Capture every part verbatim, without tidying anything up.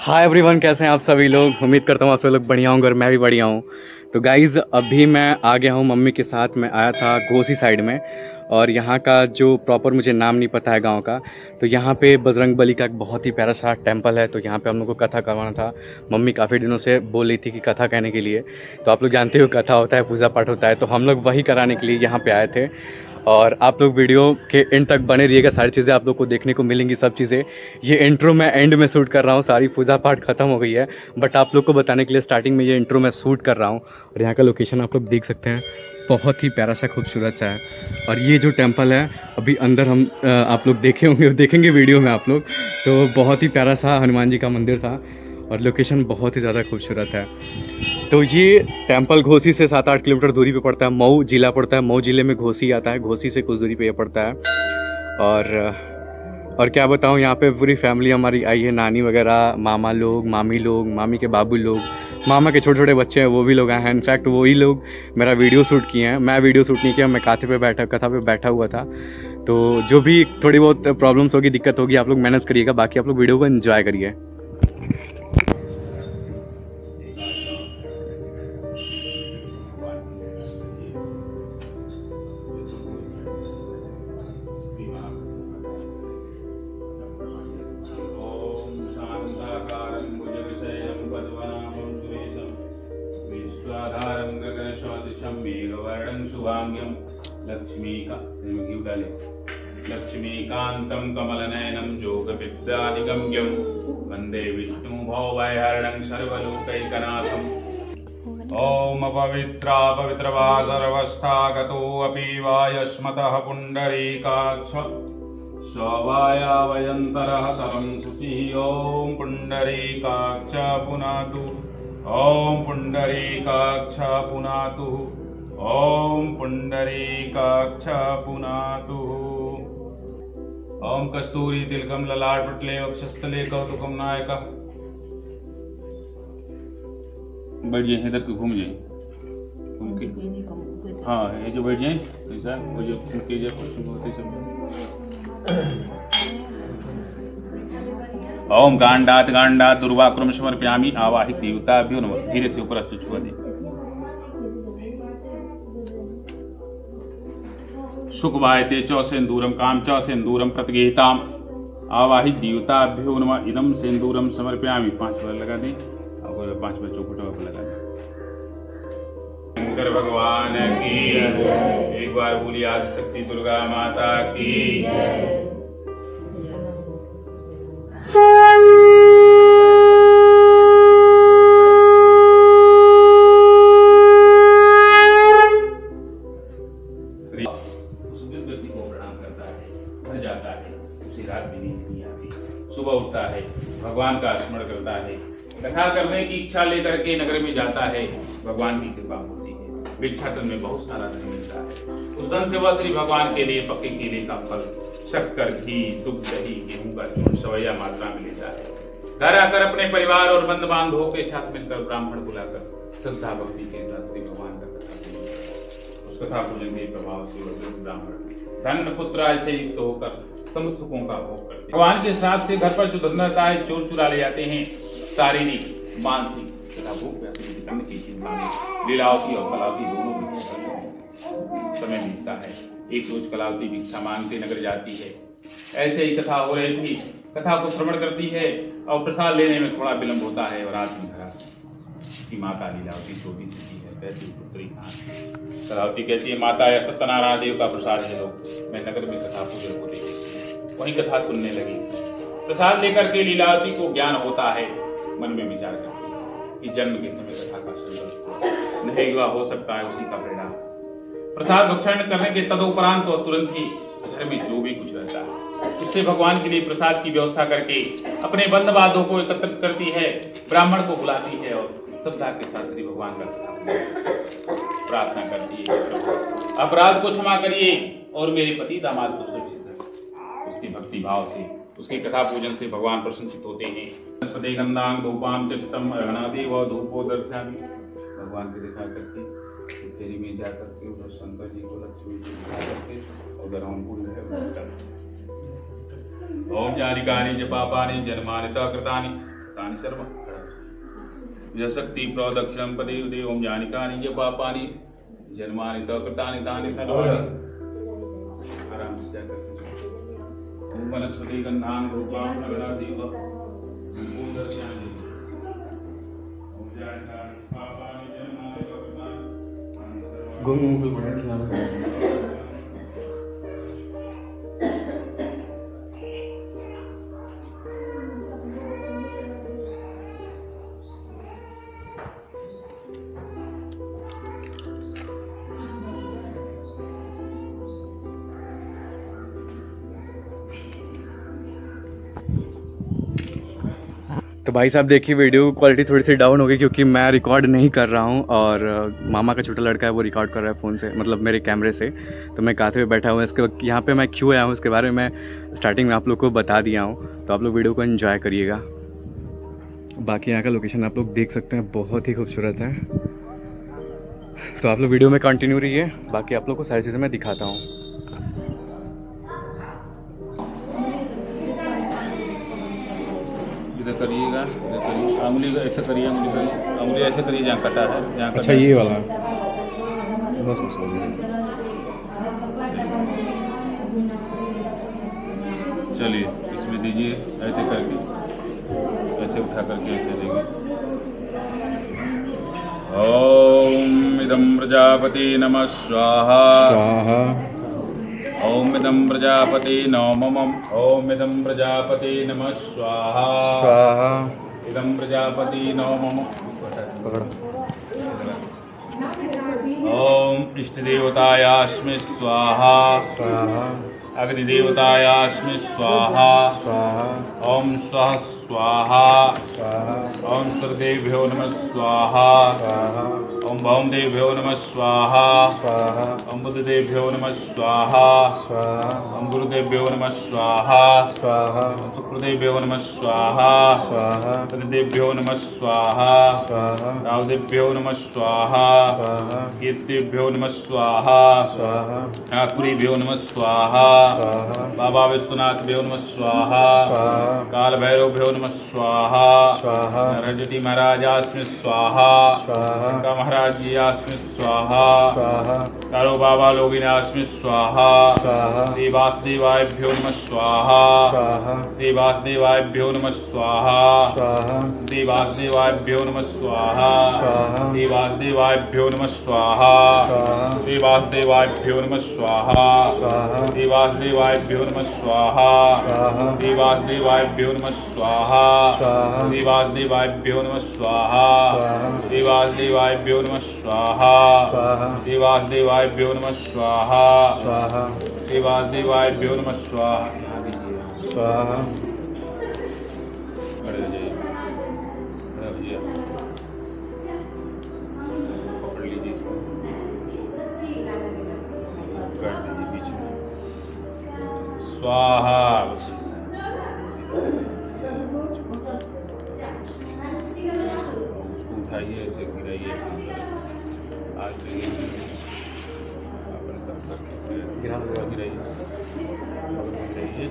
Hi everyone, कैसे हैं आप सभी लोग। उम्मीद करता हूँ आप सभी लोग बढ़िया होंगे और मैं भी बढ़िया हूँ। तो गाइज़ अभी मैं आ गया हूँ मम्मी के साथ। मैं आया था घोसी साइड में और यहाँ का जो प्रॉपर मुझे नाम नहीं पता है गांव का। तो यहाँ पे बजरंग बली का एक बहुत ही प्यारा सा टेम्पल है। तो यहाँ पे हम लोग को कथा करवाना था। मम्मी काफ़ी दिनों से बोल रही थी कि कथा कहने के लिए। तो आप लोग जानते हो कथा होता है, पूजा पाठ होता है। तो हम लोग वही कराने के लिए यहाँ पे आए थे। और आप लोग वीडियो के एंड तक बने रहिएगा, सारी चीज़ें आप लोग को देखने को मिलेंगी, सब चीज़ें। ये इंट्रो मैं एंड में शूट कर रहा हूँ, सारी पूजा पाठ खत्म हो गई है, बट आप लोग को बताने के लिए स्टार्टिंग में ये इंट्रो मैं शूट कर रहा हूँ। और यहाँ का लोकेशन आप लोग देख सकते हैं, बहुत ही प्यारा सा खूबसूरत सा है। और ये जो टेंपल है अभी अंदर हम आप लोग देखे होंगे, देखेंगे वीडियो में आप लोग। तो बहुत ही प्यारा सा हनुमान जी का मंदिर था और लोकेशन बहुत ही ज़्यादा खूबसूरत है। तो ये टेंपल घोसी से सात आठ किलोमीटर दूरी पे पड़ता है। मऊ ज़िला पड़ता है, मऊ ज़िले में घोसी आता है, घोसी से कुछ दूरी पे ये पड़ता है। और और क्या बताऊँ, यहाँ पे पूरी फैमिली हमारी आई है, नानी वगैरह, मामा लोग, मामी लोग, मामी के बाबू लोग, मामा के छोटे छोटे बच्चे हैं वो भी लोग आए हैं। इनफैक्ट वही लोग मेरा वीडियो शूट किए हैं, मैं वीडियो शूट नहीं किया, मैं कथा पे बैठा कथा पे बैठा हुआ था। तो जो भी थोड़ी बहुत प्रॉब्लम्स होगी, दिक्कत होगी, आप लोग मैनेज करिएगा। बाकी आप लोग वीडियो को इन्जॉय करिए। लक्ष्मीकांतं कमलनयनं योगविद्यादिगम्यं वंदे विष्णुभवभयहरणं सर्वलोकैकनाथं। ॐ अपवित्रापवित्रवा सर्वस्थागतोऽपि वा यस्मतः पुण्डरीकाक्ष स्ववायावयन्तरः सरं शुचिः। ॐ पुण्डरीकाक्ष पुनातु, ॐ पुण्डरीकाक्ष पुनातु, ॐ पुण्डरीकाक्ष पुनातु। ॐ कस्तूरी तिलकम ललाट पटले वक्षस्थले कौतुकम नायका। बैठ जाए, इधर क्यों घूम जाए, हाँ ये जो बैठ जाए तो ऐसा वो जो उनके जो सब। ओम गांडात गांडात दुर्वाक्रम समर्पयामि आवाहित देवताभ्यो नमः। धीरे से ऊपर अस्तु छुआ दे। सुखवायते च सेन्दूरम काम च सेन्दूरम प्रतिगृहीताम आवाहित देवताभ्यो नमः। इदम सेन्दूरम समर्पयामि। पांच बार लगा दें और पांच बार चौखटा पर लगा दें। शंकर भगवान की एक बार बोली आदिशक्ति दुर्गा माता की। कथा करने की इच्छा लेकर के नगर में जाता है, भगवान की कृपा होती है, भिक्षाटन में बहुत सारा धन मिलता है। उस धन से वह श्री भगवान के लिए पके केले का फल, शक्कर, घी, दूध, दही, गेहूं का चूर्ण सवैया मात्रा में लेता है। घर आकर अपने परिवार और बंधु बांधवों के साथ मिलकर ब्राह्मण बुलाकर श्रद्धा भक्ति के साथ श्री भगवान का कथा उस कथा पूजन के प्रभाव से ब्राह्मण धन पुत्र ऐसे युक्त होकर समस्त सुखों का भोग करते हैं। भगवान के साथ से घर पर जो धन रहता है चोर चुरा ले जाते हैं। शारीरिक, मानसिक तथा भूख की चिंता में लीलाओं की और कलावती दोनों में समय बीतता है। एक रोज कलावती भिक्षा मांगते नगर जाती है। ऐसे ही कथा हो रही थी, कथा को श्रवण करती है और प्रसाद लेने में थोड़ा विलम्ब होता है और रात में घर की माता लीलावती छोटी छोटी है, कहती पुत्री कहाँ। कलावती कहती है माता यह सत्यनारायण देव का प्रसाद है। लोग मैं नगर में कथा पूजन को देखी, वही कथा सुनने लगी। प्रसाद लेकर के लीलावती को ज्ञान होता है, मन में विचार करती है कि जन्म के समय कथा का संदर्भ नहीं हुआ हो सकता है उसी का परिणाम। प्रसाद भक्षण करने के तदोपरांत तो तुरंत ही घर में जो भी कुछ रहता है उससे भगवान के लिए प्रसाद की व्यवस्था करके अपने बंधुवादों को एकत्रित करती है, ब्राह्मण को बुलाती है और श्रद्धा के साथ श्री भगवान का प्रार्थना करती है। अपराध को क्षमा करिए और मेरे पति दामाद को सुरक्षित रखिए। उसकी भक्ति भाव से, उसके कथा पूजन से भगवान प्रसन्नचित होते हैं। वनस्पति गंधां धूपां च चित्तं अघनादेव धूपो दर्शयामि। भगवान की देखा करके तेरी में जा करके उधर शंकर जी को लक्ष्मी जी को करके उधर हम पूर्ण है। ओम जानिकानि च पापानि जन्मानि तकृतानि कृतानि सर्वाणि यशक्ति प्रदक्षिणं पदे उदे ओम यानिकानि ये पापानि जन्मानि तव कृतानि तानि सर्वाणि आराम से जाकर ओम वनस्पति गन्धान् रूपान् नगरादीव ओम दर्शयामि ओम यानिकानि पापानि जन्मानि तव कृतानि गोमुख वनस्पति तो भाई साहब देखिए वीडियो क्वालिटी थोड़ी सी डाउन हो गई क्योंकि मैं रिकॉर्ड नहीं कर रहा हूं और मामा का छोटा लड़का है वो रिकॉर्ड कर रहा है फ़ोन से, मतलब मेरे कैमरे से। तो मैं काथे पे बैठा हुआ इसके वक्त यहाँ पे मैं क्यों आया हूँ इसके बारे में मैं स्टार्टिंग में आप लोग को बता दिया हूँ। तो आप लोग वीडियो को एंजॉय करिएगा। बाकी यहाँ का लोकेशन आप लोग देख सकते हैं, बहुत ही खूबसूरत है। तो आप लोग वीडियो में कंटिन्यू रहिए, बाकी आप लोग को सारी चीज़ें मैं दिखाता हूँ। इधर करिएगा, इधर करिए, अंगुली ऐसा करिए, अंगुली ऐसा करिए जहाँ कटा है, जहाँ अच्छा ये वाला बस बस चलिए इसमें दीजिए, ऐसे करके ऐसे उठा करके ऐसे देंगे। ओम इदं प्रजापति नमः स्वाहा स्वाहा। ओम इदं प्रजापते नमः। ओम इदं प्रजापते नमः स्वाहा स्वाहा। इदं प्रजापते नमः। ओम इष्टदेवतायास्मै स्वाहा स्वाहा। अग्निदेवतायास्मै स्वाहा स्वाहा। ओम स्वाहा स्वाहा स्वाहा। ओम सर्वदेभ्यो नमः स्वाहा स्वाहा। ओम भौम देभ्यो नमः स्वाहा स्वाहा। ओम बुद्धदेभ्यो नमः स्वाहा स्वाहा। ओम गुरुदेभ्यो नमः स्वाहा स्वाहा। ओम शुक्रदेभ्यो नमः स्वाहा स्वाहा। शनिदेभ्यो नमः स्वाहा स्वाहा। राहुदेभ्यो नमः स्वाहा स्वाहा। कीर्तिभ्यो नमः स्वाहा स्वाहा। ठाकुरेभ्यो नमः स्वाहा स्वाहा। बाबा विश्वनाथभ्यो नमः स्वाहा स्वाहा। काल भैरवभ्यो स्वाहा स्वाहा। नरजति महाराजास्मै स्वाहा स्वाहा। महाराजियास्मै स्वाहा स्वाहा। कारो बाबा लोगिनास्मै स्वाहा स्वाहा। देवासदेवाभ्यो नमः स्वाहा स्वाहा। देवासदेवाभ्यो नमः स्वाहा स्वाहा। देवासदेवाभ्यो नमः स्वाहा स्वाहा। देवासदेवाभ्यो नमः स्वाहा स्वाहा। देवासदेवाभ्यो नमः स्वाहा स्वाहा। देवासदेवाभ्यो नमः स्वाहा स्वाहा। देवासदेवाभ्यो नमः स्वाहा स्वाहा। देवासदेवाभ्यो नमः स्वाहा स्वाहा। देवासदेवाभ्यो नमः स्वाहा स्वाहा। देवासदेवाभ्यो नमः स्वाहा स्वाहा। देवासदेवाभ्यो नमः स्वाहा स्वाहा। पकड़ लीजिए, काट दीजिए बीच में। स्वाहा ऐसे गिराइए, आज अपने तब तक गिरा गिराइए गिराइए।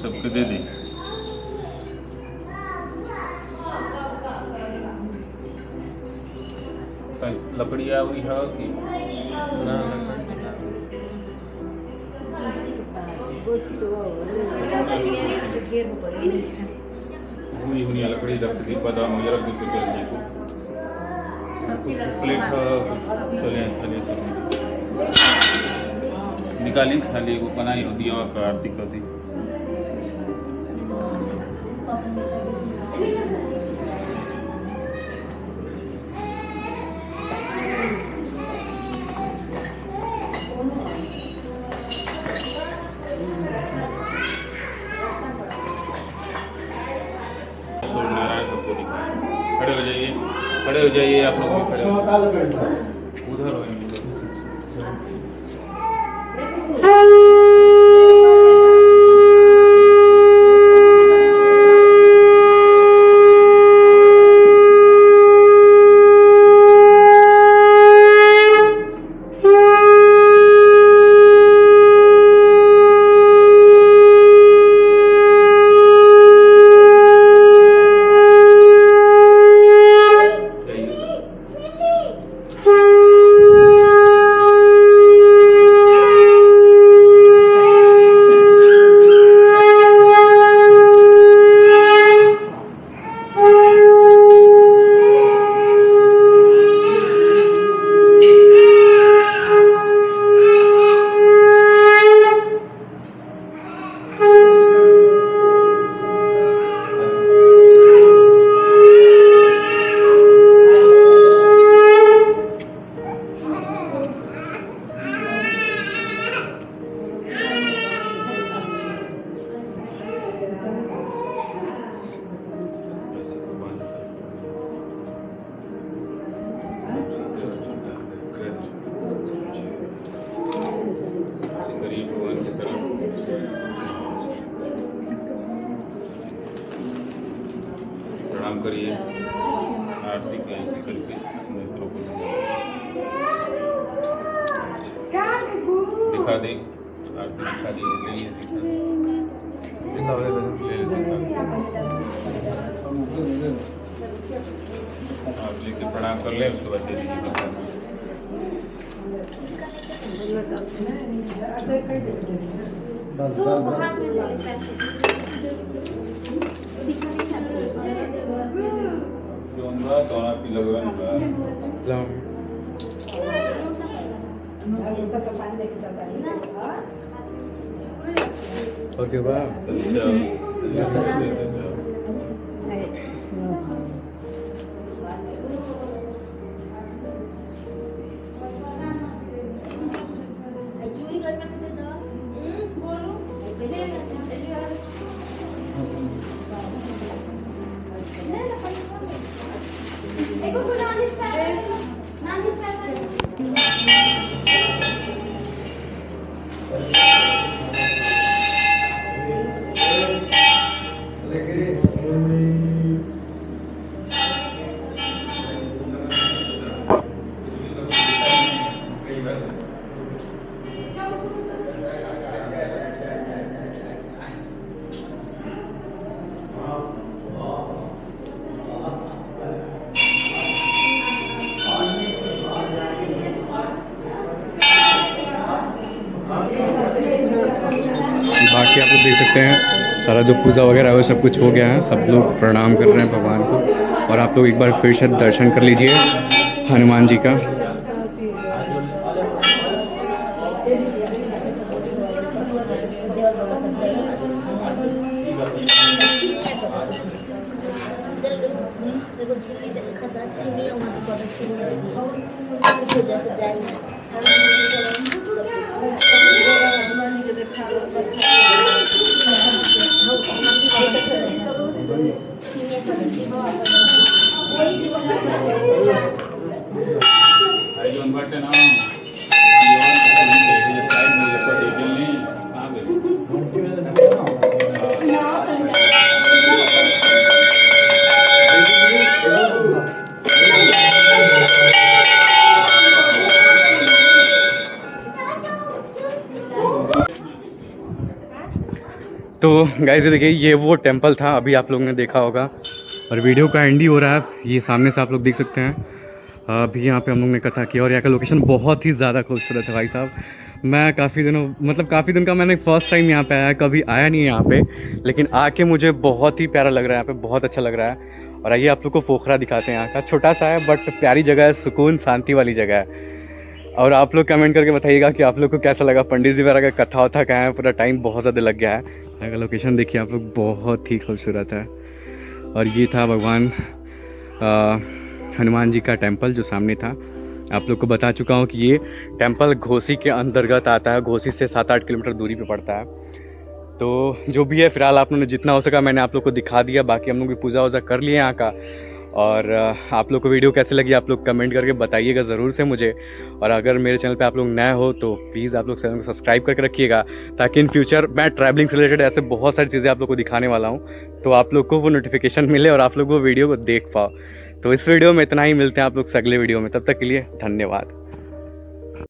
सबको दे दी लकड़िया हुई है कि ना हुई हुई लकड़ी रख दी बदाम रख दी तो चल जाए प्लेट चले चले सब निकाली खाली वो बनाई होती है और आरती करती। सूर्य नारायण सबको दिखाए। खड़े हो जाइए, खड़े हो जाइए, आप लोग भी खड़े हो जाइए, उधर हो उधर। करिए आरती कैसे करके मित्रों को दिखा दे, आरती दिखा दी नहीं है, दिखा ले ले, आप लेके प्रणाम कर लें, उसके बाद दे दीजिए। Okay bye. बाकी आप लोग देख सकते हैं सारा जो पूजा वगैरह है सब कुछ हो गया है, सब लोग प्रणाम कर रहे हैं भगवान को। और आप लोग एक बार फिर से दर्शन कर लीजिए हनुमान जी का। तो गाइस देखिए ये वो टेंपल था, अभी आप लोगों ने देखा होगा और वीडियो का एंड ही हो रहा है। ये सामने से आप लोग देख सकते हैं, अभी यहाँ पे हम लोग ने कथा की। और यहाँ का लोकेशन बहुत ही ज़्यादा खूबसूरत है भाई साहब। मैं काफ़ी दिनों मतलब काफ़ी दिन का मैंने फर्स्ट टाइम यहाँ पे आया, कभी आया नहीं है यहाँ पे, लेकिन आके मुझे बहुत ही प्यारा लग रहा है, यहाँ पे बहुत अच्छा लग रहा है। और आइए आप लोग को पोखरा दिखाते हैं, यहाँ का छोटा सा है बट प्यारी जगह है, सुकून शांति वाली जगह है। और आप लोग कमेंट करके बताइएगा कि आप लोग को कैसा लगा। पंडित जी वगैरह का कथा वथा का है, पूरा टाइम बहुत ज़्यादा लग गया है। यहाँ का लोकेशन देखिए आप लोग, बहुत ही खूबसूरत है। और ये था भगवान हनुमान जी का टेंपल जो सामने था। आप लोग को बता चुका हूँ कि ये टेंपल घोसी के अंतर्गत आता है, घोसी से सात आठ किलोमीटर दूरी पे पड़ता है। तो जो भी है फ़िलहाल आप लोगों ने जितना हो सका मैंने आप लोग को दिखा दिया। बाकी हम लोग भी पूजा वूजा कर लिए यहाँ का। और आप लोग को वीडियो कैसे लगी आप लोग कमेंट करके बताइएगा ज़रूर से मुझे। और अगर मेरे चैनल पे आप लोग नए हो तो प्लीज़ आप लोग चैनल को सब्सक्राइब करके रखिएगा, ताकि इन फ्यूचर मैं ट्रैवलिंग से रिलेटेड ऐसे बहुत सारी चीज़ें आप लोग को दिखाने वाला हूँ, तो आप लोग को वो नोटिफिकेशन मिले और आप लोग वो वीडियो को देख पाओ। तो इस वीडियो में इतना ही, मिलते हैं आप लोग से अगले वीडियो में, तब तक के लिए धन्यवाद।